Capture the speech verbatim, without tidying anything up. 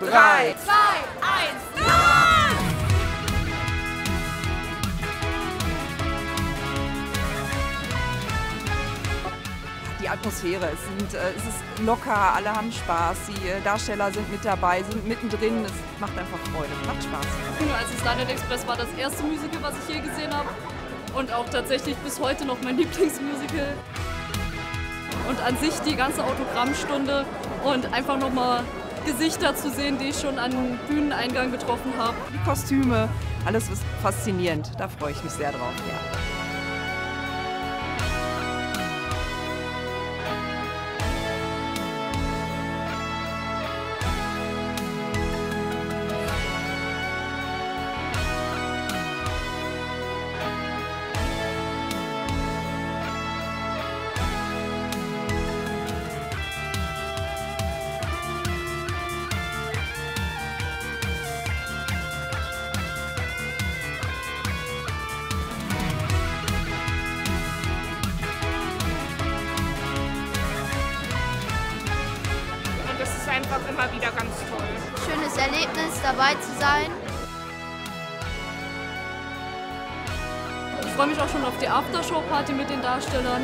drei, zwei, eins, los! Die Atmosphäre, es, sind, es ist locker, alle haben Spaß, die Darsteller sind mit dabei, sind mittendrin, es macht einfach Freude, macht Spaß. Genau, also Starlight Express war das erste Musical, was ich je gesehen habe und auch tatsächlich bis heute noch mein Lieblingsmusical. Und an sich die ganze Autogrammstunde und einfach nochmal Gesichter zu sehen, die ich schon an Bühneneingang getroffen habe. Die Kostüme, alles ist faszinierend, da freue ich mich sehr drauf. Ja. Einfach immer wieder ganz toll. Schönes Erlebnis, dabei zu sein. Ich freue mich auch schon auf die Aftershow-Party mit den Darstellern.